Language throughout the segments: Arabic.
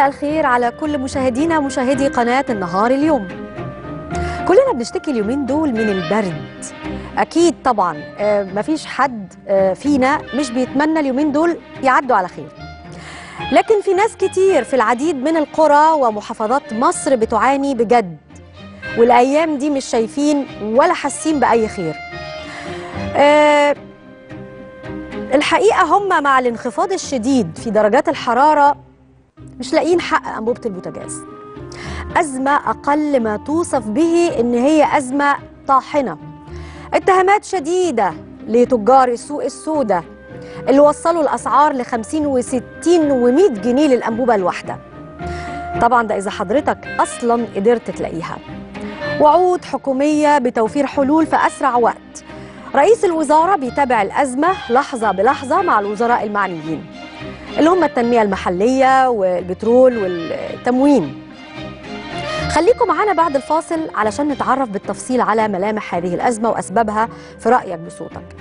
مساء الخير على كل مشاهدينا مشاهدي قناة النهار. اليوم كلنا بنشتكي اليومين دول من البرد، أكيد طبعا مفيش حد فينا مش بيتمنى اليومين دول يعدوا على خير، لكن في ناس كتير في العديد من القرى ومحافظات مصر بتعاني بجد، والأيام دي مش شايفين ولا حاسين بأي خير. الحقيقة هم مع الانخفاض الشديد في درجات الحرارة مش لاقيين حق أنبوبة البوتاجاز. أزمة أقل ما توصف به إن هي أزمة طاحنة. اتهامات شديدة لتجار السوق السوداء اللي وصلوا الأسعار ل 50 و60 و100 جنيه للأنبوبة الواحدة. طبعا ده إذا حضرتك أصلا قدرت تلاقيها. وعود حكومية بتوفير حلول في أسرع وقت. رئيس الوزارة بيتابع الأزمة لحظة بلحظة مع الوزراء المعنيين اللي هم التنمية المحلية والبترول والتموين. خليكم معانا بعد الفاصل علشان نتعرف بالتفصيل على ملامح هذه الأزمة وأسبابها في رأيك بصوتك.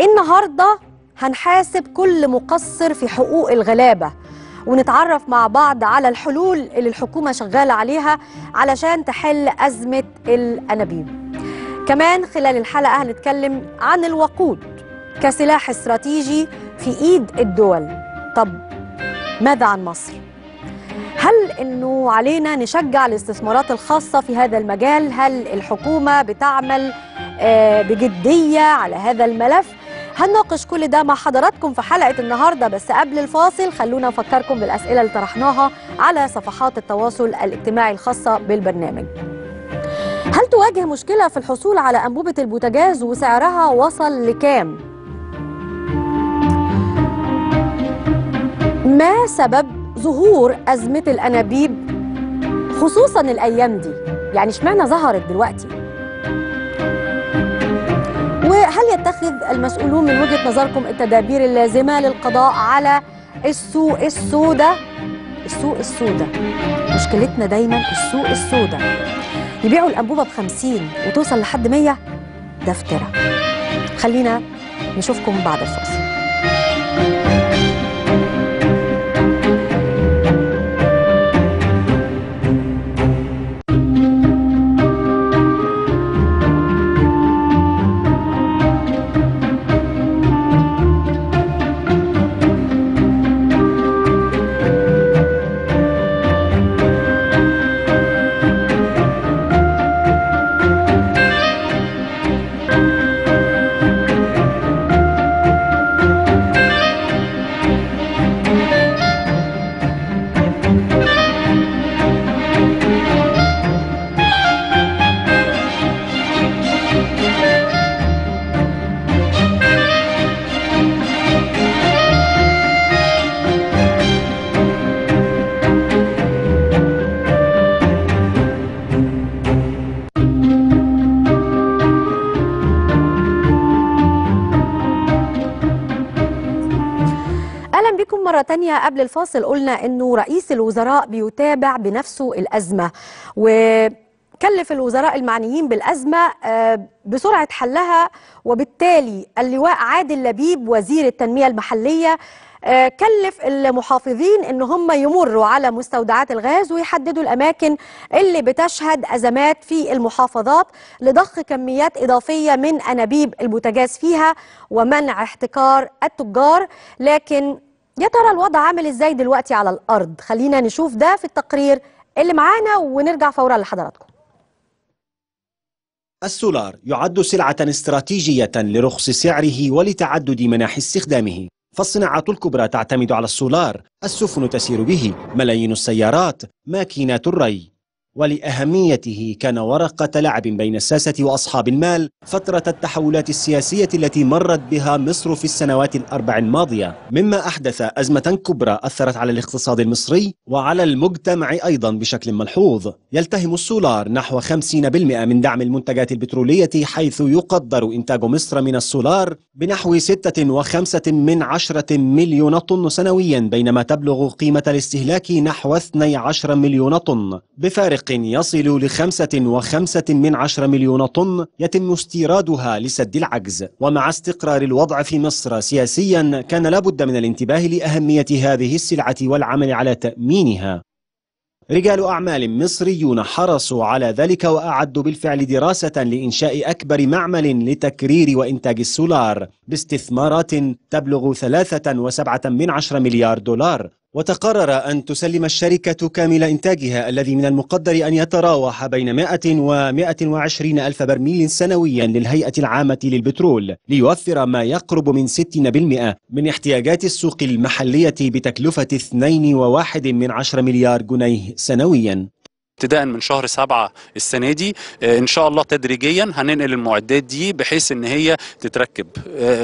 النهاردة هنحاسب كل مقصر في حقوق الغلابة، ونتعرف مع بعض على الحلول اللي الحكومة شغالة عليها علشان تحل أزمة الأنابيب. كمان خلال الحلقة هنتكلم عن الوقود كسلاح استراتيجي في إيد الدول. طب ماذا عن مصر؟ هل إنه علينا نشجع الاستثمارات الخاصة في هذا المجال؟ هل الحكومة بتعمل بجدية على هذا الملف؟ هنناقش كل ده مع حضراتكم في حلقة النهاردة، بس قبل الفاصل خلونا نفكركم بالأسئلة اللي طرحناها على صفحات التواصل الاجتماعي الخاصة بالبرنامج. هل تواجه مشكلة في الحصول على أنبوبة البوتاجاز وسعرها وصل لكام؟ ما سبب ظهور أزمة الأنابيب خصوصاً الأيام دي؟ يعني اشمعنى ظهرت دلوقتي؟ وهل يتخذ المسؤولون من وجهة نظركم التدابير اللازمة للقضاء على السوق السوداء؟ السوق السوداء مشكلتنا دايماً، السوق السوداء يبيعوا الأنبوبة ب50 وتوصل لحد 100، ده افتراء. خلينا نشوفكم بعد الفاصل. تانية قبل الفاصل قلنا أنه رئيس الوزراء بيتابع بنفسه الأزمة، وكلف الوزراء المعنيين بالأزمة بسرعة حلها، وبالتالي اللواء عادل لبيب وزير التنمية المحلية كلف المحافظين أن هم يمروا على مستودعات الغاز ويحددوا الأماكن اللي بتشهد أزمات في المحافظات لضخ كميات إضافية من أنابيب البوتاجاز فيها ومنع احتكار التجار. لكن يا ترى الوضع عامل ازاي دلوقتي على الأرض؟ خلينا نشوف ده في التقرير اللي معانا ونرجع فورا لحضراتكم. السولار يعد سلعة استراتيجية لرخص سعره ولتعدد مناحي استخدامه، فالصناعات الكبرى تعتمد على السولار، السفن تسير به، ملايين السيارات، ماكينات الري. ولأهميته كان ورقة لعب بين الساسة وأصحاب المال فترة التحولات السياسية التي مرت بها مصر في السنوات ال4 الماضية، مما أحدث أزمة كبرى أثرت على الاقتصاد المصري وعلى المجتمع أيضا بشكل ملحوظ. يلتهم السولار نحو 50% من دعم المنتجات البترولية، حيث يقدر إنتاج مصر من السولار بنحو 6.5 مليون طن سنويا، بينما تبلغ قيمة الاستهلاك نحو 12 مليون طن، بفارق يصل ل5.5 مليون طن يتم استيرادها لسد العجز. ومع استقرار الوضع في مصر سياسيا كان لابد من الانتباه لأهمية هذه السلعة والعمل على تأمينها، رجال أعمال مصريون حرصوا على ذلك وأعدوا بالفعل دراسة لإنشاء أكبر معمل لتكرير وإنتاج السولار باستثمارات تبلغ 3.7 مليار دولار، وتقرر أن تسلم الشركة كامل إنتاجها الذي من المقدر أن يتراوح بين 100 و 120 ألف برميل سنويا للهيئة العامة للبترول، ليوفر ما يقرب من 60% من احتياجات السوق المحلية بتكلفة 2.1 مليار جنيه سنويا. ابتداء من شهر 7 السنة دي إن شاء الله تدريجيا هننقل المعدات دي بحيث إن هي تتركب.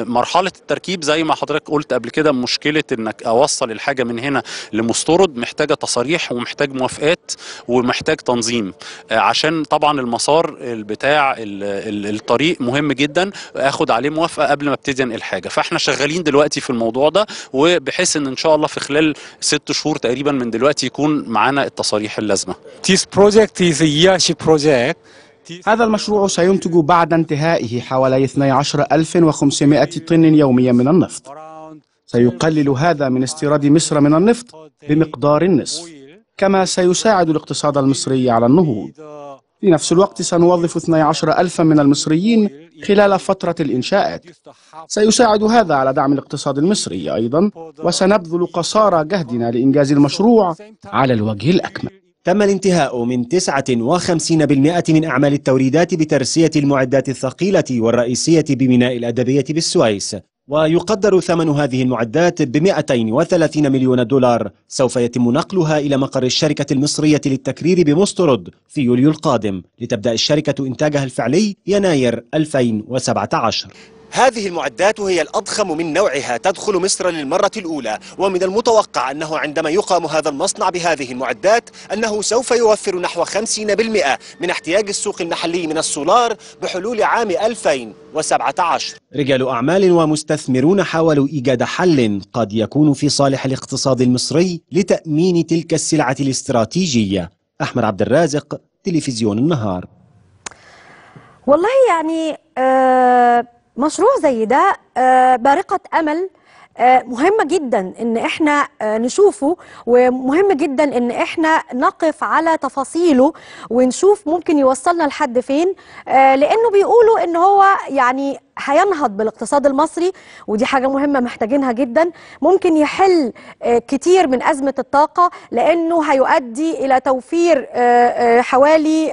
مرحلة التركيب زي ما حضرتك قلت قبل كده، مشكلة إنك أوصل الحاجة من هنا لمستورد محتاجة تصاريح ومحتاج موافقات ومحتاج تنظيم، عشان طبعا المسار بتاع الطريق مهم جدا آخد عليه موافقة قبل ما ابتدي أنقل الحاجة. فإحنا شغالين دلوقتي في الموضوع ده، وبحيث إن شاء الله في خلال 6 شهور تقريبا من دلوقتي يكون معانا التصاريح اللازمة. هذا المشروع سينتج بعد انتهائه حوالي 12,500 طن يوميا من النفط. سيقلل هذا من استيراد مصر من النفط بمقدار النصف، كما سيساعد الاقتصاد المصري على النهوض. في نفس الوقت سنوظف 12,000 من المصريين خلال فترة الإنشاءات. سيساعد هذا على دعم الاقتصاد المصري أيضا، وسنبذل قصارى جهدنا لإنجاز المشروع على الوجه الأكمل. تم الانتهاء من 59% من أعمال التوريدات بترسية المعدات الثقيلة والرئيسية بميناء الأدبية بالسويس، ويقدر ثمن هذه المعدات ب230 مليون دولار. سوف يتم نقلها إلى مقر الشركة المصرية للتكرير بمسترد في يوليو القادم، لتبدأ الشركة إنتاجها الفعلي يناير 2017. هذه المعدات هي الأضخم من نوعها، تدخل مصر للمرة الأولى، ومن المتوقع أنه عندما يقام هذا المصنع بهذه المعدات أنه سوف يوفر نحو 50% من احتياج السوق المحلي من السولار بحلول عام 2017. رجال أعمال ومستثمرون حاولوا إيجاد حل قد يكون في صالح الاقتصاد المصري لتأمين تلك السلعة الاستراتيجية. أحمد عبد الرازق، تلفزيون النهار. والله يعني مشروع زي ده بارقة أمل، مهم جدا ان احنا نشوفه، ومهم جدا ان احنا نقف على تفاصيله ونشوف ممكن يوصلنا لحد فين، لانه بيقولوا ان هو يعني هينهض بالاقتصاد المصري، ودي حاجة مهمة محتاجينها جدا. ممكن يحل كتير من أزمة الطاقة، لأنه هيؤدي إلى توفير حوالي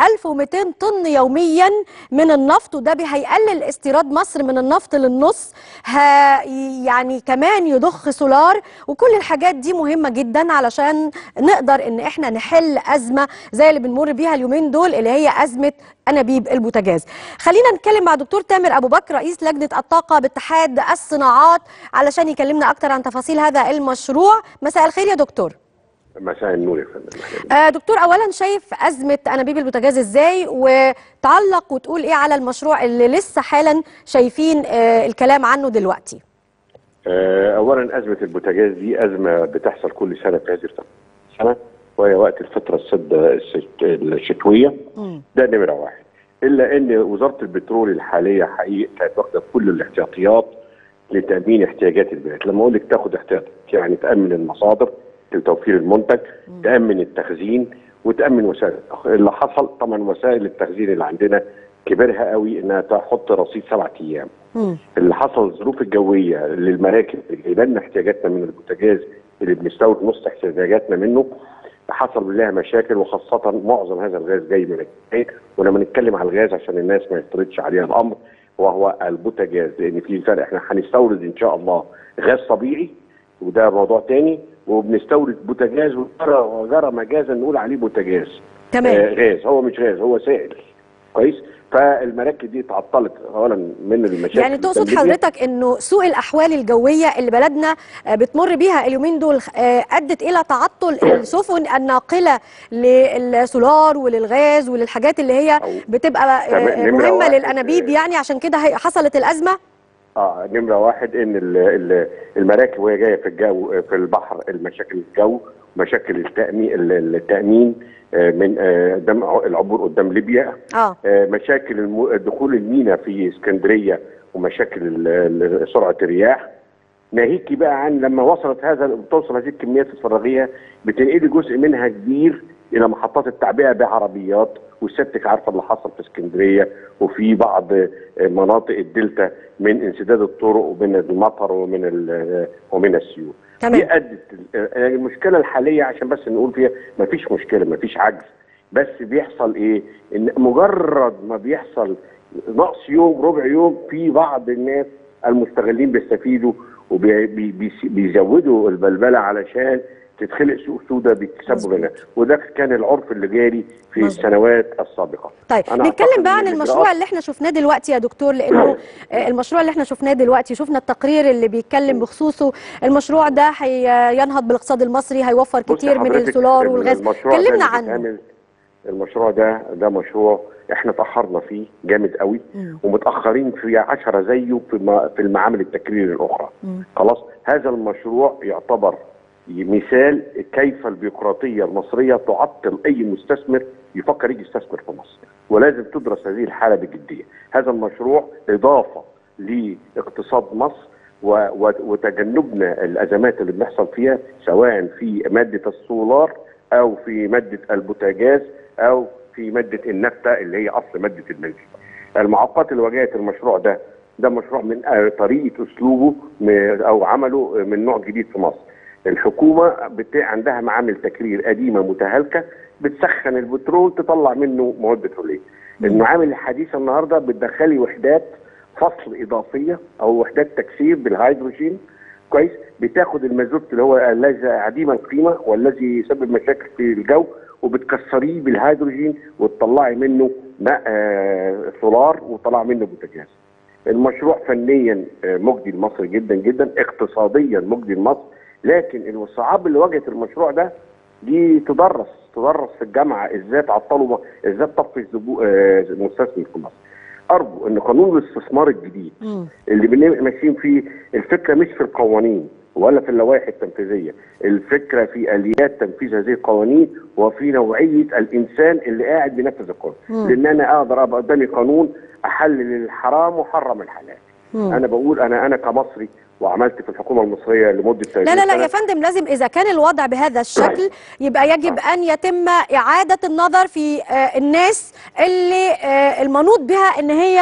1200 طن يوميا من النفط، وده هيقلل استيراد مصر من النفط للنص. يعني كمان يضخ سولار، وكل الحاجات دي مهمة جدا علشان نقدر إن احنا نحل أزمة زي اللي بنمر بيها اليومين دول، اللي هي أزمة أنابيب البوتاجاز. خلينا نتكلم مع دكتور تامر أبو بكر، رئيس لجنة الطاقة باتحاد الصناعات، علشان يكلمنا أكتر عن تفاصيل هذا المشروع. مساء الخير يا دكتور. مساء النور يا فندم. دكتور، أولا شايف أزمة أنابيب البوتاجاز إزاي، وتعلق وتقول إيه على المشروع اللي لسه حالا شايفين الكلام عنه دلوقتي؟ أولا أزمة البوتاجاز دي أزمة بتحصل كل سنة في هذه السنة، وهي وقت الفترة الشتوية. ده نمرة واحد. إلا أن وزارة البترول الحالية حقيقة كانت واخدة كل الاحتياطيات لتأمين احتياجات البلاد. لما أقول لك تاخد احتياطات يعني تأمن المصادر لتوفير المنتج، تأمن التخزين، وتأمن وسائل. اللي حصل طبعا وسائل التخزين اللي عندنا كبرها قوي إنها تحط رصيد 7 أيام. اللي حصل الظروف الجوية للمراكب اللي بنى احتياجاتنا من البوتاجاز اللي بنستورد نص احتياجاتنا منه، حصل لها مشاكل، وخاصة معظم هذا الغاز جاي من الخليج. ولما نتكلم على الغاز عشان الناس ما يفترضش عليها الأمر، وهو البوتاجاز، لأن في فرق. احنا هنستورد إن شاء الله غاز طبيعي، وده موضوع تاني، وبنستورد بوتاجاز، وجرى مجازا نقول عليه بوتاجاز. تمام. غاز، هو مش غاز، هو سائل. كويس؟ فالمراكب دي تعطلت اولا من المشاكل. يعني تقصد حضرتك انه سوء الاحوال الجويه اللي بلدنا بتمر بيها اليومين دول ادت الى تعطل السفن الناقله للسولار وللغاز وللحاجات اللي هي بتبقى مهمه للانابيب، يعني عشان كده حصلت الازمه. نمره واحد ان المراكب وهي جايه في الجو في البحر، المشاكل الجو، مشاكل التأمين من العبور قدام ليبيا، مشاكل دخول المينا في اسكندرية، ومشاكل سرعة الرياح، ناهيكي بقى عن لما وصلت توصل هذه الكميات تتفرغيها بتنقلي جزء منها كبير الى محطات التعبئه بعربيات، وسيادتك عارفه اللي حصل في اسكندريه وفي بعض مناطق الدلتا من انسداد الطرق ومن المطر ومن السيول. دي ادت المشكله الحاليه، عشان بس نقول فيها مفيش مشكله مفيش عجز، بس بيحصل ايه؟ ان مجرد ما بيحصل نقص يوم ربع يوم في بعض الناس المستغلين بيستفيدوا وبيزودوا البلبله علشان تتخلق سوق سوداء بيكسبوا غنى، وده كان العرف اللي جاري في السنوات السابقه. طيب نتكلم بقى عن المشروع اللي احنا شفناه دلوقتي يا دكتور، لانه المشروع اللي احنا شفناه دلوقتي شفنا التقرير اللي بيتكلم بخصوصه. المشروع ده هينهض بالاقتصاد المصري، هيوفر كتير من السولار والغاز، كلمنا عنه. المشروع ده مشروع احنا تاخرنا فيه جامد قوي ومتاخرين في 10 زيه في المعامل التكرير الاخرى. خلاص هذا المشروع يعتبر مثال كيف البيروقراطيه المصريه تعطل اي مستثمر يفكر يجي يستثمر في مصر، ولازم تدرس هذه الحاله بجديه. هذا المشروع اضافه لاقتصاد مصر وتجنبنا الازمات اللي بنحصل فيها، سواء في ماده السولار او في ماده البوتاجاز او في ماده النفطه اللي هي اصل ماده البنزين. المعوقات اللي واجهت المشروع ده مشروع من طريقه اسلوبه او عمله من نوع جديد في مصر. الحكومه عندها معامل تكرير قديمه متهالكه بتسخن البترول تطلع منه مواد بتروليه. المعامل الحديثه النهارده بتدخلي وحدات فصل اضافيه او وحدات تكسير بالهيدروجين، كويس، بتاخد المازوت اللي هو عديم القيمه والذي يسبب مشاكل في الجو وبتكسريه بالهيدروجين وتطلعي منه ماء سولار وطلع منه بوتاجاز. المشروع فنيا مجدي لمصر جدا جدا، اقتصاديا مجدي لمصر، لكن الصعاب اللي واجهت المشروع ده دي تدرس في الجامعه ازاي تعطلوا ازاي تطفش مستثمر في مصر. ارجو ان قانون الاستثمار الجديد اللي ماشيين فيه، الفكره مش في القوانين ولا في اللوائح التنفيذيه، الفكره في اليات تنفيذ هذه القوانين وفي نوعيه الانسان اللي قاعد بينفذ القانون، لان انا اقدر ابقى قدامي قانون احلل الحرام وحرم الحلال. انا بقول انا كمصري وعملت في الحكومه المصريه لمده لا يا فندم، لازم اذا كان الوضع بهذا الشكل يبقى يجب ان يتم اعاده النظر في الناس اللي المنوط بها ان هي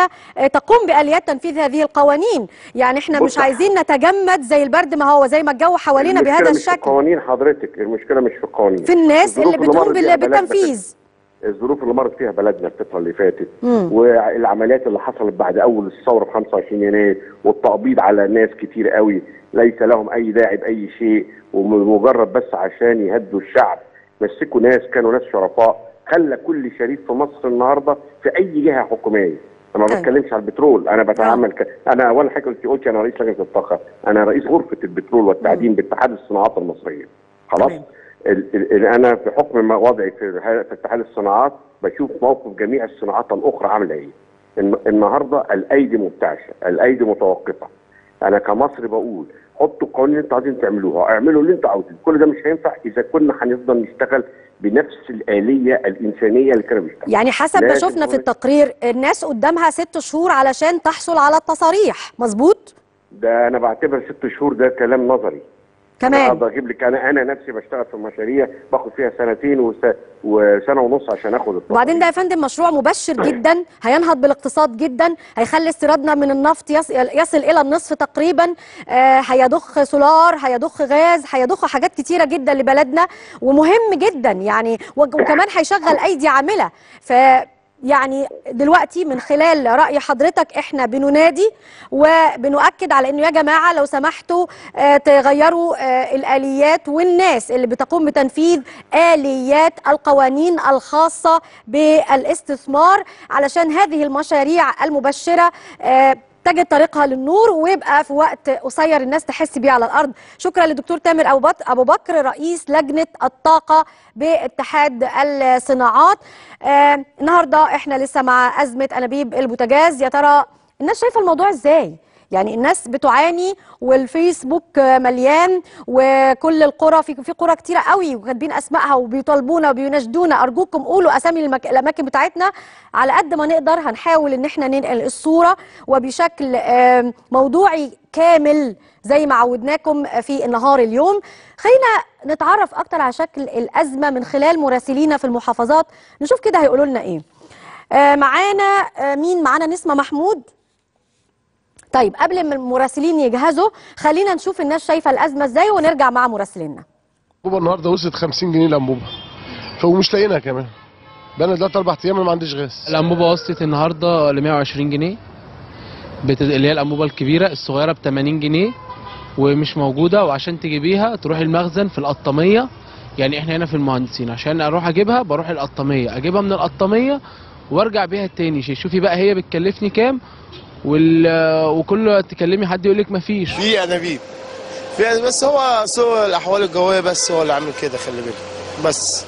تقوم باليات تنفيذ هذه القوانين. يعني احنا مش عايزين نتجمد زي البرد، ما هو زي ما الجو حوالينا بهذا الشكل. المشكله مش في القوانين حضرتك، المشكله مش في القوانين، في الناس اللي بتقوم بالتنفيذ. الظروف اللي مرت فيها بلدنا الفتره اللي فاتت والعمليات اللي حصلت بعد اول الثوره ب 25 يناير والتقبيض على ناس كتير قوي ليس لهم اي داعي باي شيء، ومجرد بس عشان يهدوا الشعب مسكوا ناس كانوا ناس شرفاء، خلى كل شريف في مصر النهارده في اي جهه حكوميه. انا ما بتكلمش على البترول، انا بتعامل انا اول حاجه قلت انا رئيس لجنه الطاقه، انا رئيس غرفه البترول والتعدين باتحاد الصناعات المصريه. خلاص انا في حكم وضعي في اتحاد الصناعات بشوف موقف جميع الصناعات الاخرى عامله ايه. النهارده الايدي مبتعشه، الايدي متوقفه. انا كمصري بقول حطوا القوانين اللي انتوا عايزين تعملوها، اعملوا اللي انتوا عاوزينه، كل ده مش هينفع اذا كنا هنفضل نشتغل بنفس الاليه الانسانيه اللي كانوا بيشتغلوا. يعني حسب ما شفنا في التقرير الناس قدامها 6 شهور علشان تحصل على التصاريح، مظبوط؟ ده انا بعتبر 6 شهور ده كلام نظري. كمان اقدر اجيب لك انا نفسي بشتغل في مشاريع باخد فيها 2 سنتين و1.5 سنة عشان اخد الطاقه. وبعدين ده يا فندم مشروع مبشر جدا، هينهض بالاقتصاد جدا، هيخلي استيرادنا من النفط يصل الى النصف تقريبا، هيضخ سولار، هيضخ غاز، هيضخ حاجات كتيره جدا لبلدنا ومهم جدا يعني، وكمان هيشغل ايدي عامله. ف يعني دلوقتي من خلال رأي حضرتك احنا بننادي وبنؤكد على انه يا جماعة لو سمحتوا تغيروا الآليات والناس اللي بتقوم بتنفيذ آليات القوانين الخاصة بالاستثمار، علشان هذه المشاريع المبشرة تجد طريقها للنور ويبقى في وقت قصير الناس تحس بيه على الارض. شكرا للدكتور تامر أبو بكر رئيس لجنه الطاقه باتحاد الصناعات. النهارده احنا لسه مع ازمه انابيب البوتاجاز، يا ترى الناس شايفه الموضوع ازاي؟ يعني الناس بتعاني والفيسبوك مليان وكل القرى في قرى كتيره قوي وكاتبين اسمائها وبيطالبونا وبيناشدونا، ارجوكم قولوا اسامي الاماكن بتاعتنا على قد ما نقدر. هنحاول ان احنا ننقل الصوره وبشكل موضوعي كامل زي ما عودناكم في النهار اليوم. خلينا نتعرف اكتر على شكل الازمه من خلال مراسلينا في المحافظات، نشوف كده هيقولوا لنا ايه. معانا مين معانا؟ نسمه محمود. طيب قبل ما المراسلين يجهزوا خلينا نشوف الناس شايفه الازمه ازاي ونرجع مع مراسليننا. الانبوبه النهارده وصلت 50 جنيه الانبوبه، ومش لاقيينها كمان، بقالنا 3-4 ايام ما عنديش غاز. الانبوبه وصلت النهارده ل 120 جنيه اللي هي الانبوبه الكبيره، الصغيره ب 80 جنيه ومش موجوده، وعشان تجيبيها تروح المخزن في القطاميه. يعني احنا هنا في المهندسين عشان اروح اجيبها بروح القطاميه، اجيبها من القطاميه وارجع بيها تاني. شوفي بقى هي بتكلفني كام، وكل تكلمي حد يقول لك مفيش. في انابيب، بس هو سوء الاحوال الجويه بس هو اللي عامل كده، خلي بالك. بس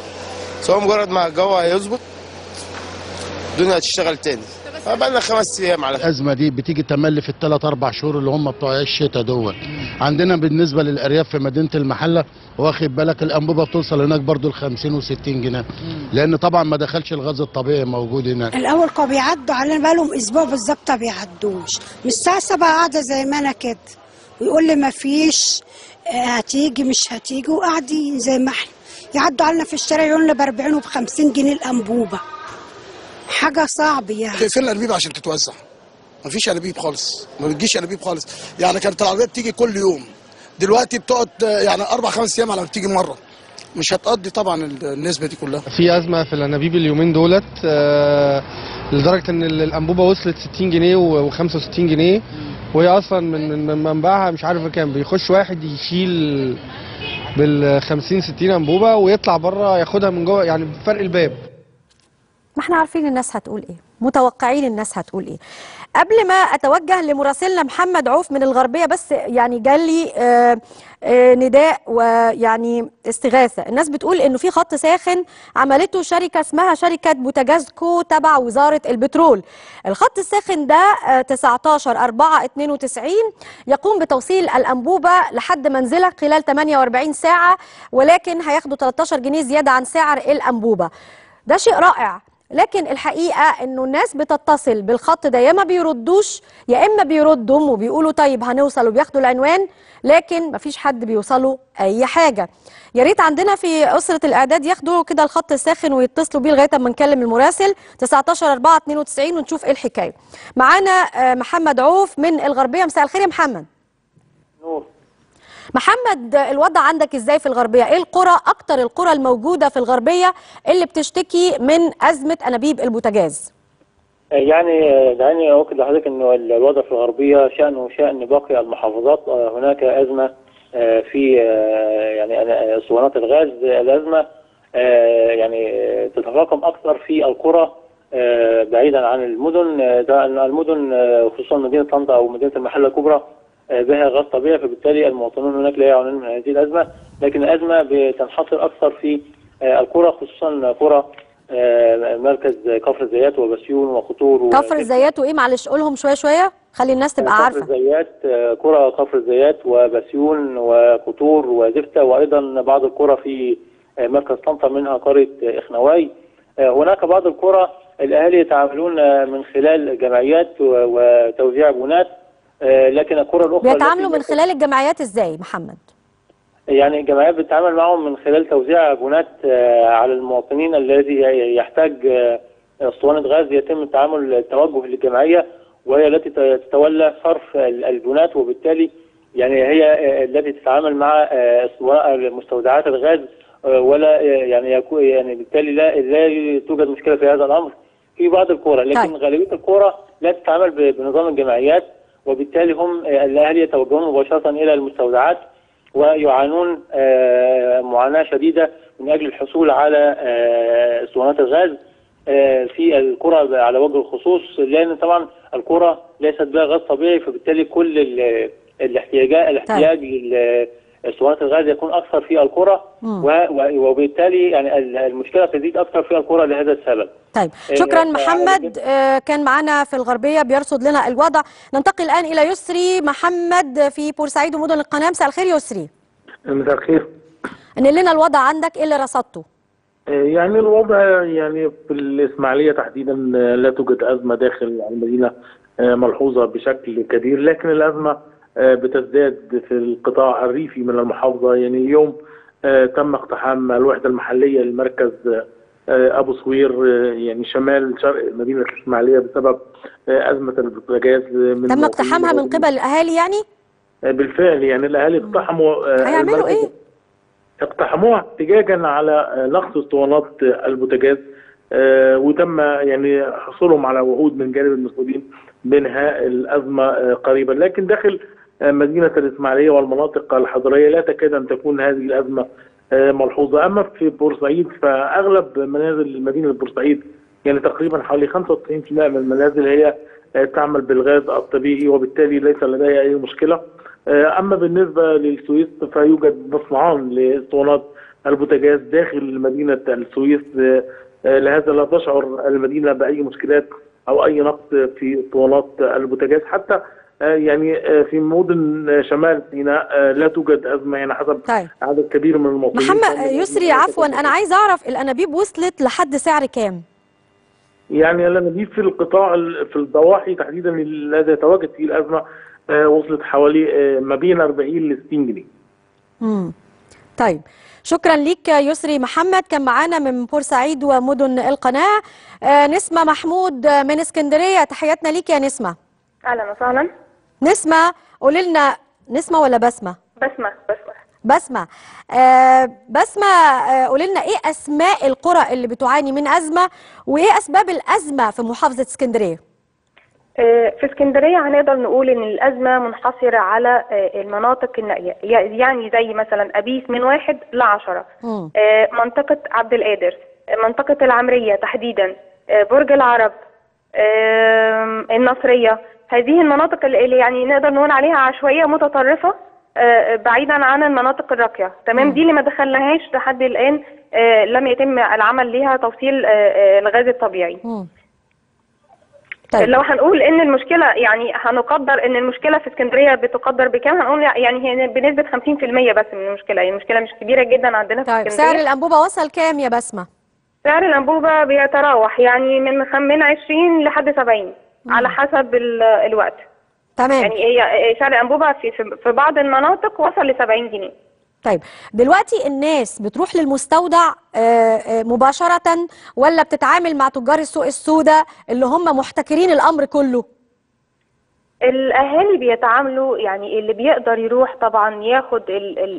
هو مجرد ما الجو هيظبط الدنيا هتشتغل تاني. بقى لنا 5 ايام على الازمه دي، بتيجي تملي في ال3-4 شهور اللي هم بتوع الشتاء دول. عندنا بالنسبه للارياف في مدينه المحله، واخد بالك، الانبوبه بتوصل هناك برضو ل50 و60 جنيه، لان طبعا ما دخلش الغاز الطبيعي موجود هناك. الاول كانوا بيعدوا علينا بقى لهم اسبوع بالظبط ما بيعدوش، من الساعه 7 قاعده زي ما انا كده، ويقول لي ما فيش، هتيجي مش هتيجي، وقاعدين زي ما احنا. يعدوا علينا في الشارع يقولوا لنا ب40 وب50 جنيه الانبوبه، حاجه صعبه يعني. تقفلنا انابيب عشان تتوزع، مفيش انابيب خالص، ما بتجيش انابيب خالص. يعني كانت العربيات بتيجي كل يوم، دلوقتي بتقعد يعني 4-5 ايام على ما بتيجي مره، مش هتقضي طبعا النسبه دي كلها. في ازمه في الانابيب اليومين دولت، لدرجه ان الانبوبه وصلت 60 جنيه و65 جنيه وهي اصلا من منبعها مش عارف كام. بيخش واحد يشيل بال50-60 انبوبه ويطلع بره ياخدها من جوه، يعني بفرق الباب. ما احنا عارفين الناس هتقول ايه، متوقعين الناس هتقول ايه. قبل ما اتوجه لمراسلنا محمد عوف من الغربيه، بس يعني جالي نداء ويعني استغاثه. الناس بتقول انه في خط ساخن عملته شركه اسمها شركه بوتاجازكو تبع وزاره البترول. الخط الساخن ده 19/4/92 يقوم بتوصيل الانبوبه لحد منزلك خلال 48 ساعه، ولكن هياخدوا 13 جنيه زياده عن سعر الانبوبه. ده شيء رائع، لكن الحقيقه انه الناس بتتصل بالخط ده يا ما بيردوش، يا اما بيردوا وبيقولوا طيب هنوصل وبياخدوا العنوان، لكن مفيش حد بيوصله اي حاجه. يا ريت عندنا في اسره الاعداد ياخدوا كده الخط الساخن ويتصلوا بيه لغايه اما نكلم المراسل 19/4/92 ونشوف ايه الحكايه. معانا محمد عوف من الغربيه. مساء الخير يا محمد. نور. محمد، الوضع عندك ازاي في الغربيه؟ ايه القرى، اكتر القرى الموجوده في الغربيه اللي بتشتكي من ازمه انابيب البوتاجاز؟ يعني اؤكد لحضرتك انه الوضع في الغربيه شانه شان باقي المحافظات. هناك ازمه في يعني اسطوانات الغاز. الازمه يعني تتفاقم اكثر في القرى بعيدا عن المدن. المدن خصوصا مدينه طنطا او مدينه المحله الكبرى بها غاز طبيعي، فبالتالي المواطنون هناك لا يعانون من هذه الازمه، لكن الازمه بتنحصر اكثر في القرى، خصوصا قرى مركز كفر الزيات وبسيون وخطور. كفر الزيات وايه؟ معلش قولهم شويه شويه خلي الناس تبقى عارفه. كفر الزيات، قرى كفر الزيات وبسيون وخطور وزفته، وايضا بعض القرى في مركز طنطا منها قريه اخنواي. هناك بعض القرى الاهالي يتعاملون من خلال جمعيات وتوزيع بنات، لكن القرى الاخرى بيتعاملوا من خلال الجمعيات. ازاي محمد؟ يعني الجمعيات بتتعامل معهم من خلال توزيع بونات على المواطنين الذي يحتاج اسطوانه غاز، يتم التوجه للجمعيه وهي التي تتولى صرف البونات، وبالتالي يعني هي التي تتعامل مع مستودعات الغاز، ولا يعني بالتالي لا توجد مشكله في هذا الامر في بعض القرى، لكن غالبيه القرى لا تتعامل بنظام الجمعيات، وبالتالي هم الاهالي يتوجهون مباشره الى المستودعات ويعانون معاناه شديده من اجل الحصول على اسطوانات الغاز في القرى على وجه الخصوص، لان طبعا القرى ليست بها غاز طبيعي، فبالتالي كل الاحتياج السبونات الغاز يكون اكثر في القرى وبالتالي يعني المشكله تزيد اكثر في القرى لهذا السبب. طيب شكرا محمد، كان معنا في الغربيه بيرصد لنا الوضع. ننتقل الان الى يسري محمد في بورسعيد ومدن القناه. مساء الخير يسري. مساء الخير. نقل لنا الوضع عندك، ايه اللي رصدته؟ يعني الوضع يعني في الاسماعيليه تحديدا لا توجد ازمه داخل المدينه ملحوظه بشكل كبير، لكن الازمه بتزداد في القطاع الريفي من المحافظه. يعني اليوم تم اقتحام الوحده المحليه لمركز ابو صوير يعني شمال شرق مدينه الاسماعيليه بسبب ازمه البوتاجاز. تم اقتحامها من قبل الاهالي يعني؟ بالفعل يعني الاهالي اقتحموا. هيعملوا ايه؟ اقتحموها احتجاجا على نقص اسطوانات البوتاجاز، وتم يعني حصولهم على وعود من جانب المسؤولين بانهاء الازمه قريبا. لكن داخل مدينه الاسماعيليه والمناطق الحضريه لا تكاد ان تكون هذه الازمه ملحوظه. اما في بورسعيد فاغلب منازل مدينه بورسعيد يعني تقريبا حوالي 95% من المنازل هي تعمل بالغاز الطبيعي، وبالتالي ليس لديها اي مشكله. اما بالنسبه للسويس فيوجد مصنعان لاسطوانات البوتاجاز داخل مدينه السويس، لهذا لا تشعر المدينه باي مشكلات او اي نقص في اسطوانات البوتاجاز. حتى يعني في مدن شمال سيناء لا توجد ازمه يعني حسب عدد كبير من المواطنين. محمد يسري عفوا، انا عايز اعرف الانابيب وصلت لحد سعر كام؟ يعني الانابيب في القطاع في الضواحي تحديدا الذي يتواجد فيه الازمه وصلت حوالي ما بين 40 ل 60 جنيه. طيب شكرا ليك يسري محمد، كان معانا من بورسعيد ومدن القناه. نسمه محمود من اسكندريه، تحياتنا ليك يا نسمه. اهلا وسهلا نسمه. قولي لنا نسمه ولا بسمه؟ بسمه. بسمه بسمه قولي لنا ايه اسماء القرى اللي بتعاني من ازمه وايه اسباب الازمه في محافظه اسكندريه؟ في اسكندريه هنقدر نقول ان الازمه منحصره على المناطق النائيه، يعني زي مثلا ابيس من 1 ل10، منطقه عبد القادر، منطقه العمريه تحديدا، برج العرب، النصريه. هذه المناطق اللي يعني نقدر نقول عليها عشوائيه متطرفه بعيدا عن المناطق الراقيه، تمام. دي اللي ما دخلناهاش لحد الان، لم يتم العمل ليها توصيل الغاز الطبيعي. طيب. لو هنقول ان المشكله يعني هنقدر ان المشكله في اسكندريه بتقدر بكام، هنقول يعني هي بنسبه 50% بس من المشكله، يعني المشكله مش كبيره جدا عندنا في اسكندريه. طيب سعر الانبوبه وصل كام يا بسمه؟ سعر الانبوبه بيتراوح يعني من 20 لحد 70 على حسب الوقت. تمام. يعني هي سعر الانبوبه في بعض المناطق وصل ل 70 جنيه. طيب دلوقتي الناس بتروح للمستودع مباشرة ولا بتتعامل مع تجار السوق السوداء اللي هم محتكرين الأمر كله؟ الأهالي بيتعاملوا، يعني اللي بيقدر يروح طبعا ياخد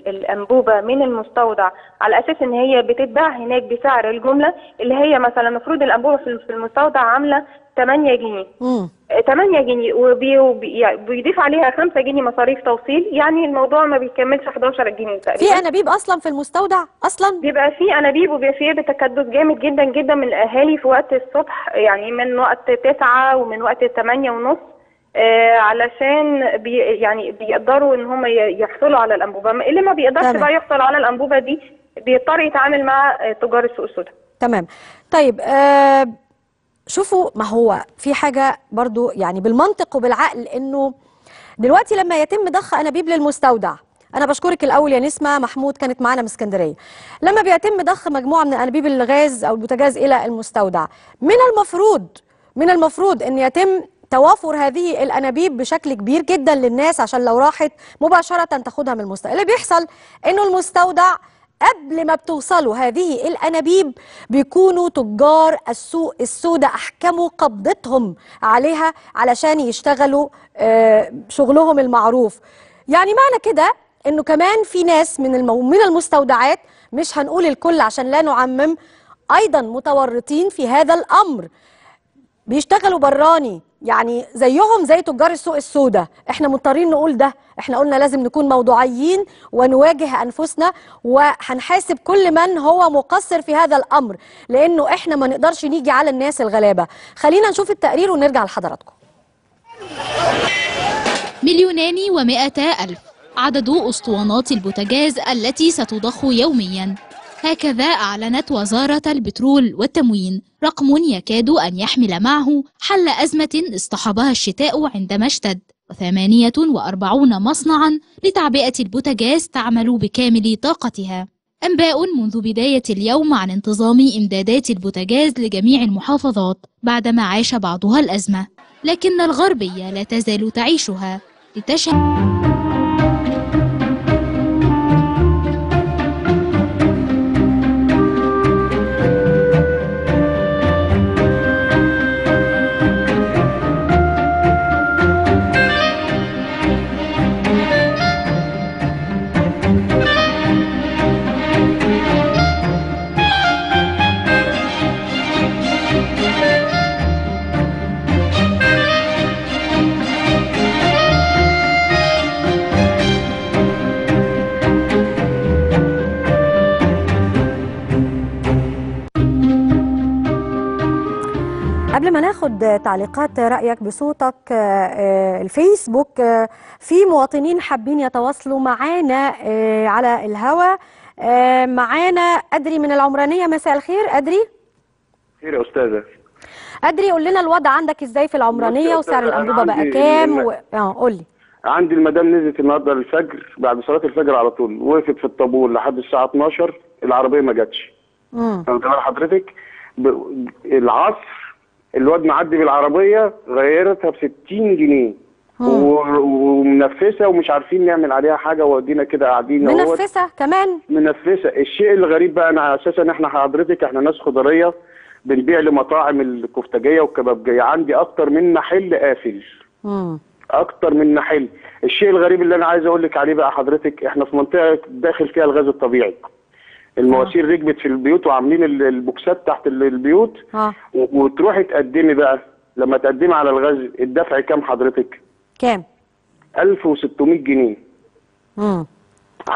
الأنبوبة من المستودع على أساس إن هي بتتباع هناك بسعر الجملة، اللي هي مثلا المفروض الأنبوبة في المستودع عاملة 8 جنيه 8 جنيه وبيضيف عليها 5 جنيه مصاريف توصيل، يعني الموضوع ما بيكملش 11 جنيه تقريبا. في انابيب اصلا في المستودع اصلا؟ بيبقى في انابيب وبيبقى في تكدس جامد جدا جدا من الاهالي في وقت الصبح، يعني من وقت 9 ومن وقت 8:30 علشان يعني بيقدروا ان هم يحصلوا على الانبوبه. اللي ما بيقدرش بقى يحصل على الانبوبه دي بيضطر يتعامل مع تجار السوق السوداء. تمام. طيب شوفوا، ما هو في حاجة برضو يعني بالمنطق وبالعقل، انه دلوقتي لما يتم ضخ انابيب للمستودع، انا بشكرك الاول يا نسمة محمود كانت معانا من اسكندرية، لما بيتم ضخ مجموعة من انابيب الغاز او البوتاجاز الى المستودع، من المفروض ان يتم توافر هذه الانابيب بشكل كبير جدا للناس، عشان لو راحت مباشرة تاخدها من المستودع. اللي بيحصل انه المستودع قبل ما بتوصلوا هذه الأنابيب بيكونوا تجار السوق السوداء أحكموا قبضتهم عليها علشان يشتغلوا شغلهم المعروف. يعني معنى كده أنه كمان في ناس من المستودعات، مش هنقول الكل عشان لا نعمم، أيضا متورطين في هذا الأمر، بيشتغلوا براني يعني زيهم زي تجار السوق السوداء. احنا مضطرين نقول ده، احنا قلنا لازم نكون موضوعيين ونواجه انفسنا وهنحاسب كل من هو مقصر في هذا الامر، لانه احنا ما نقدرش نيجي على الناس الغلابه. خلينا نشوف التقرير ونرجع لحضراتكم. 2,200,000 عدد أسطوانات البوتاجاز التي ستضخ يومياً. هكذا أعلنت وزارة البترول والتموين رقم يكاد أن يحمل معه حل أزمة اصطحبها الشتاء عندما اشتد، و48 مصنعاً لتعبئة البوتاجاز تعمل بكامل طاقتها. أنباء منذ بداية اليوم عن انتظام إمدادات البوتاجاز لجميع المحافظات بعدما عاش بعضها الأزمة، لكن الغربية لا تزال تعيشها لتشهد. قبل ما ناخد تعليقات رأيك بصوتك الفيسبوك، في مواطنين حابين يتواصلوا معانا على الهوا. معانا أدري من العمرانية. مساء الخير أدري. خير يا أستاذة. أدري قول لنا الوضع عندك إزاي في العمرانية، وسعر الأنبوبة بقى كام؟ قول لي. عندي المدام نزلت النهارده الفجر، بعد صلاة الفجر على طول وقفت في الطابور لحد الساعة 12، العربية ما جاتش. فاهم حضرتك؟ العصر الواد معدي بالعربيه غيرتها ب 60 جنيه ومنفسه ومش عارفين نعمل عليها حاجه، وادينا كده قاعدين اهوت. منفسه كمان؟ منفسه. الشيء الغريب بقى انا اساسا احنا حضرتك احنا ناس خضريه بنبيع لمطاعم الكفتجيه والكبابجيه، عندي اكتر من محل قافل. اكتر من محل. الشيء الغريب اللي انا عايز اقول لك عليه بقى حضرتك، احنا في منطقه داخل فيها الغاز الطبيعي. المواسير ركبت في البيوت وعاملين البوكسات تحت البيوت. وتروحي تقدمي بقى، لما تقدمي على الغاز الدفع كام حضرتك؟ كام؟ 1600 جنيه. ده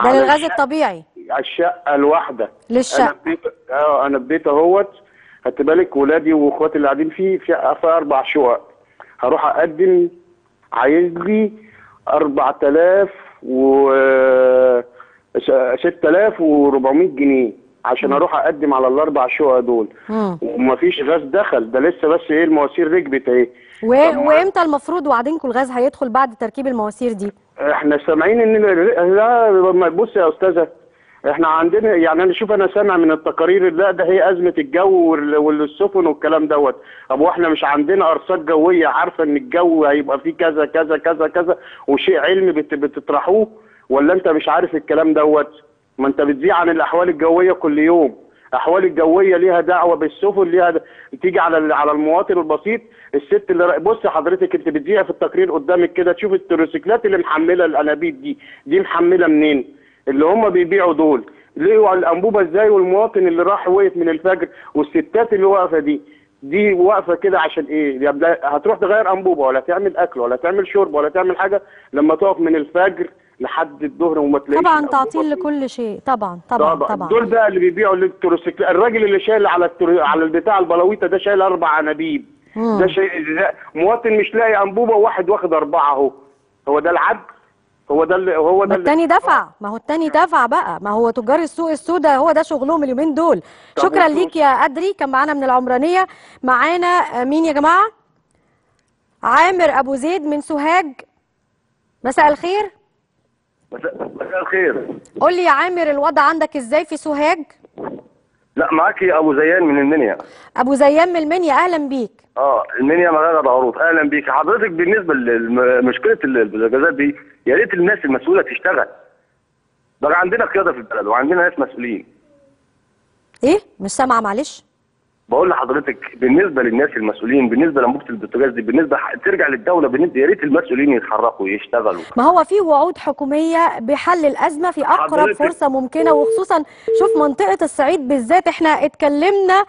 للغاز الطبيعي؟ على الشقه الواحده. للشقه. انا البيت اهوت، خدت بالك ولادي واخواتي اللي قاعدين فيه في 4 شقق. هروح اقدم عايز لي 4000 و 6400 جنيه عشان اروح اقدم على ال4 شقق دول، ومفيش غاز دخل، ده لسه بس ايه المواسير ركبت اهي. وامتى المفروض وعدينكم الغاز هيدخل بعد تركيب المواسير دي؟ احنا سامعين ان لا بص يا استاذه احنا عندنا يعني انا شوف انا سامع من التقارير لا ده هي ازمه الجو والسفن والكلام دوت. طب واحنا مش عندنا ارصاد جويه عارفه ان الجو هيبقى فيه كذا كذا كذا كذا وشيء علمي بتطرحوه، ولا انت مش عارف الكلام دوت؟ ما انت بتذيع عن الاحوال الجويه كل يوم، الاحوال الجويه ليها دعوه بالسفن، ليها تيجي على المواطن البسيط. الست اللي بص حضرتك انت بتذيع في التقرير قدامك كده تشوف التروسيكلات اللي محمله الانابيب دي محمله منين؟ اللي هم بيبيعوا دول، لقوا الانبوبه ازاي؟ والمواطن اللي راح وقف من الفجر والستات اللي واقفه دي واقفه كده عشان ايه؟ هتروح تغير انبوبه ولا تعمل اكل ولا تعمل شرب ولا تعمل حاجه لما تقف من الفجر لحد الظهر وما تلاقيش. طبعا تعطيل لكل شيء. طبعا دول بقى اللي بيبيعوا التروسيكل. الراجل اللي شايل على البتاع البلاويطه ده شايل 4 انابيب، ده شيء مواطن مش لاقي انبوبه وواحد واخد 4 اهو. هو ده العدل؟ هو ده التاني دفع. ما هو التاني دفع بقى، ما هو تجار السوق السوداء هو ده شغلهم اليومين دول. شكرا ليك يا أدري. كان معانا من العمرانيه. معانا مين يا جماعه؟ عامر ابو زيد من سوهاج. مساء الخير. مساء الخير. قول لي يا عامر الوضع عندك ازاي في سوهاج؟ لا معاكي ابو زيان من المنيا. ابو زيان من المنيا، اهلا بيك. المنيا مغاربه بعروض. اهلا بيك حضرتك. بالنسبه لمشكله البوتاجازات دي يا ريت الناس المسؤوله تشتغل. ده عندنا قياده في البلد وعندنا ناس مسؤولين. ايه؟ مش سامعه معلش. بقول لحضرتك بالنسبه للناس المسؤولين، بالنسبه لانبوبه البوتاجاز دي، بالنسبه ترجع للدوله، بالنسبه يا ريت المسؤولين يتحركوا ويشتغلوا. ما هو في وعود حكوميه بحل الازمه في اقرب فرصه ممكنه، وخصوصا شوف منطقه الصعيد بالذات. احنا اتكلمنا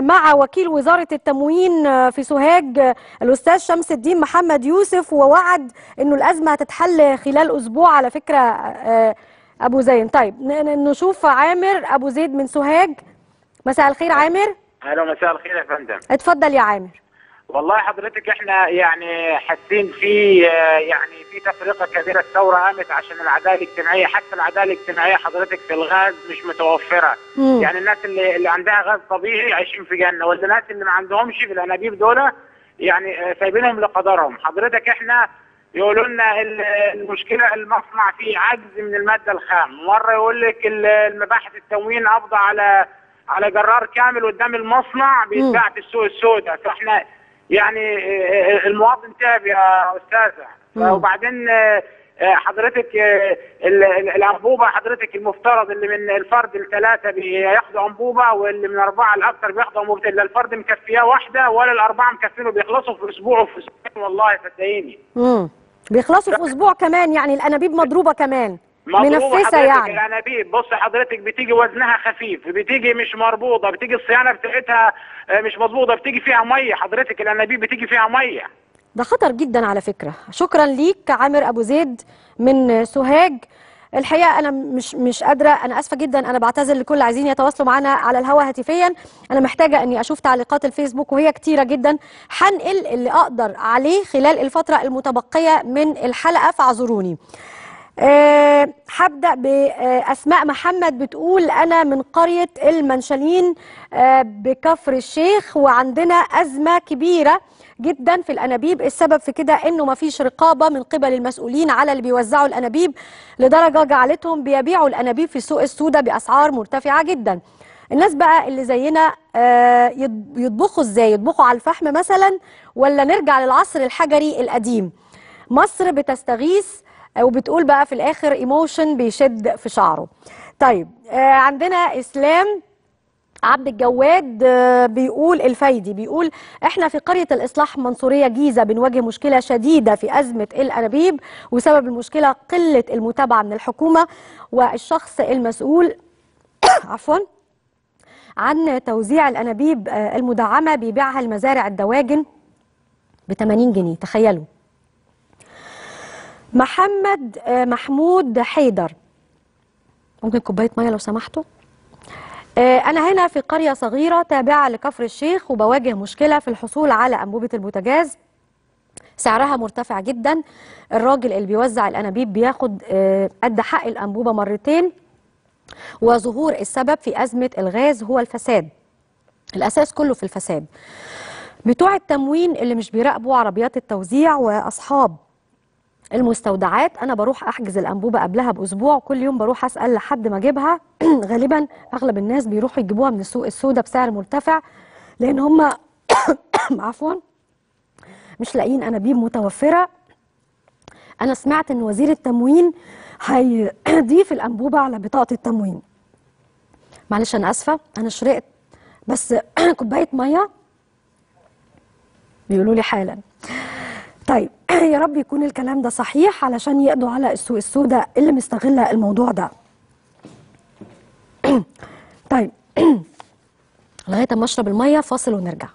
مع وكيل وزاره التموين في سوهاج الاستاذ شمس الدين محمد يوسف، ووعد انه الازمه هتتحل خلال اسبوع على فكره ابو زين. طيب نشوف عامر ابو زيد من سوهاج. مساء الخير عامر. الو مساء الخير يا فندم. اتفضل يا عامر. والله حضرتك احنا يعني حاسين في يعني في تفرقه كبيره. الثوره قامت عشان العداله الاجتماعيه، حتى العداله الاجتماعيه حضرتك في الغاز مش متوفره. يعني الناس اللي عندها غاز طبيعي عايشين في جنه، والناس اللي ما عندهمش في الانابيب دول يعني سايبينهم لقدرهم. حضرتك احنا يقولوا لنا المشكله المصنع فيه عجز من الماده الخام، مره يقول لك المباحث التموين قابضه على جرار كامل قدام المصنع بيتباع في السوق السوداء. فاحنا يعني المواطن تعب يا استاذه. وبعدين حضرتك الانبوبه حضرتك المفترض اللي من الفرد ل3 بياخدوا انبوبه، واللي من 4 لاكثر بياخدوا انبوبتين. لا الفرد مكفياه واحده ولا ال4 مكفينه، بيخلصوا في اسبوع وفي اسبوعين. والله صدقيني بيخلصوا في اسبوع كمان. يعني الانابيب مضروبه كمان منفسه. يعني الانابيب بص حضرتك بتيجي وزنها خفيف، بتيجي مش مربوطه، بتيجي الصيانه بتاعتها مش مظبوطه، بتيجي فيها ميه. حضرتك الانابيب بتيجي فيها ميه، ده خطر جدا على فكره. شكرا ليك عامر ابو زيد من سوهاج. الحقيقه انا مش قادره، انا اسفه جدا، انا بعتذر لكل اللي عايزين يتواصلوا معانا على الهواء هاتفيا. انا محتاجه اني اشوف تعليقات الفيسبوك وهي كتيره جدا. هنقل اللي اقدر عليه خلال الفتره المتبقيه من الحلقه فاعذروني. هبدأ بأسماء محمد بتقول أنا من قرية المنشلين بكفر الشيخ، وعندنا أزمة كبيرة جدا في الأنابيب. السبب في كده أنه مفيش رقابة من قبل المسؤولين على اللي بيوزعوا الأنابيب، لدرجة جعلتهم بيبيعوا الأنابيب في السوق السوداء بأسعار مرتفعة جدا. الناس بقى اللي زينا يطبخوا إزاي؟ يطبخوا على الفحم مثلا، ولا نرجع للعصر الحجري القديم؟ مصر بتستغيث وبتقول بقى في الآخر ايموشن بيشد في شعره. طيب عندنا إسلام عبد الجواد بيقول الفايدي، بيقول احنا في قرية الإصلاح منصورية جيزة بنواجه مشكلة شديدة في أزمة الأنابيب، وسبب المشكلة قلة المتابعة من الحكومة والشخص المسؤول عفوا عن توزيع الأنابيب المدعمة بيبيعها المزارع الدواجن ب80 جنيه. تخيلوا. محمد محمود حيدر، ممكن كوباية مية لو سمحتوا. أنا هنا في قرية صغيرة تابعة لكفر الشيخ، وبواجه مشكلة في الحصول على أنبوبة البوتاجاز، سعرها مرتفع جدا. الراجل اللي بيوزع الأنابيب بياخد قد حق الأنبوبة مرتين. وظهور السبب في أزمة الغاز هو الفساد، الأساس كله في الفساد. بتوع التموين اللي مش بيراقبوا عربيات التوزيع وأصحاب المستودعات. أنا بروح أحجز الأنبوبة قبلها بأسبوع، كل يوم بروح أسأل لحد ما أجيبها. غالبا أغلب الناس بيروحوا يجيبوها من السوق السوداء بسعر مرتفع، لأن هم عفوا مش لاقيين أنابيب متوفرة. أنا سمعت إن وزير التموين هيضيف الأنبوبة على بطاقة التموين. معلش أنا آسفة، أنا شرقت بس كوباية مية بيقولوا لي حالا. طيب يا رب يكون الكلام ده صحيح علشان يقضوا على السوق السوداء اللي مستغله الموضوع ده. طيب لغايه ما اشرب الميه، فاصل ونرجع.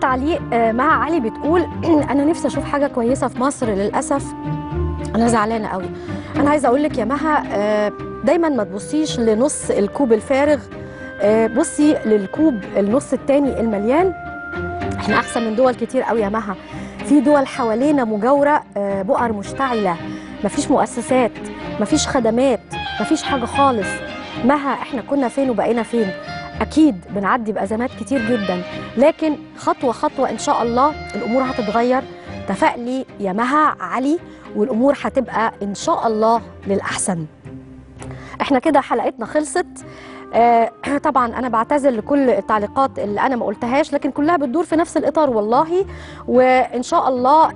تعليق مع علي بتقول انا نفسي اشوف حاجه كويسه في مصر، للاسف انا زعلانه قوي. انا عايزه اقول لك يا مها دايما ما تبصيش لنص الكوب الفارغ، بصي للكوب النص الثاني المليان. احنا احسن من دول كتير قوي يا مها. في دول حوالينا مجاوره بؤر مشتعله، مفيش مؤسسات، مفيش خدمات، مفيش حاجه خالص. مها احنا كنا فين وبقينا فين؟ أكيد بنعدي بأزمات كتير جدا، لكن خطوة خطوة إن شاء الله الأمور هتتغير. تفائلي يا مها علي، والامور هتبقى ان شاء الله للاحسن. احنا كده حلقتنا خلصت. طبعا انا بعتذر لكل التعليقات اللي انا ما قلتهاش، لكن كلها بتدور في نفس الاطار والله، وان شاء الله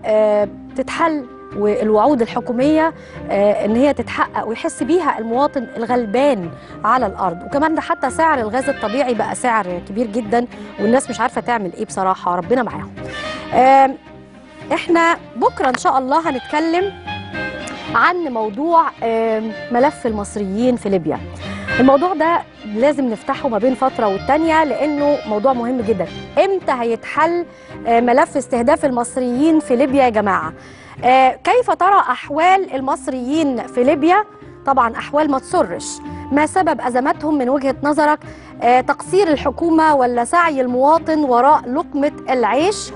تتحل، والوعود الحكوميه ان هي تتحقق ويحس بيها المواطن الغلبان على الارض. وكمان ده حتى سعر الغاز الطبيعي بقى سعر كبير جدا، والناس مش عارفه تعمل ايه بصراحه، ربنا معاهم. احنا بكره ان شاء الله هنتكلم عن موضوع ملف المصريين في ليبيا. الموضوع ده لازم نفتحه ما بين فترة والتانية، لأنه موضوع مهم جدا. إمتى هيتحل ملف استهداف المصريين في ليبيا يا جماعة؟ كيف ترى أحوال المصريين في ليبيا؟ طبعا أحوال ما تسرش. ما سبب أزمتهم من وجهة نظرك؟ تقصير الحكومة ولا سعي المواطن وراء لقمة العيش؟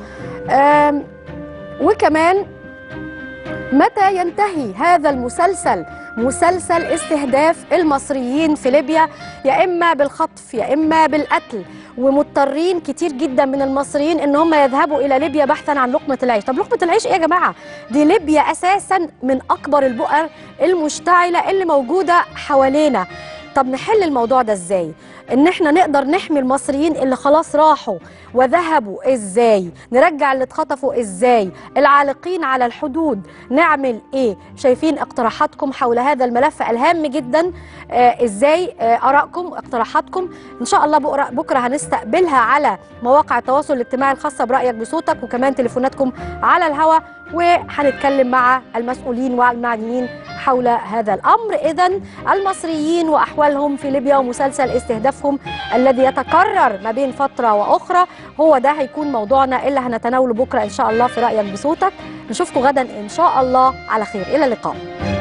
وكمان متى ينتهي هذا المسلسل؟ مسلسل استهداف المصريين في ليبيا، يا إما بالخطف يا إما بالقتل، ومضطرين كتير جدا من المصريين إن هم يذهبوا إلى ليبيا بحثا عن لقمة العيش. طب لقمة العيش إيه يا جماعة؟ دي ليبيا أساسا من أكبر البؤر المشتعلة اللي موجودة حوالينا. طب نحل الموضوع ده إزاي؟ إن إحنا نقدر نحمي المصريين اللي خلاص راحوا وذهبوا إزاي؟ نرجع اللي اتخطفوا إزاي؟ العالقين على الحدود نعمل إيه؟ شايفين اقتراحاتكم حول هذا الملف الهام جدا إزاي؟ آرائكم واقتراحاتكم إن شاء الله بكرة هنستقبلها على مواقع التواصل الاجتماعي الخاصة برأيك بصوتك، وكمان تليفوناتكم على الهواء، وهنتكلم مع المسؤولين والمعنيين حول هذا الأمر. إذن المصريين وأحوالهم في ليبيا ومسلسل استهدافهم الذي يتكرر ما بين فترة وأخرى هو ده هيكون موضوعنا اللي هنتناوله بكرة إن شاء الله في رأيك بصوتك. نشوفكم غدا إن شاء الله على خير، إلى اللقاء.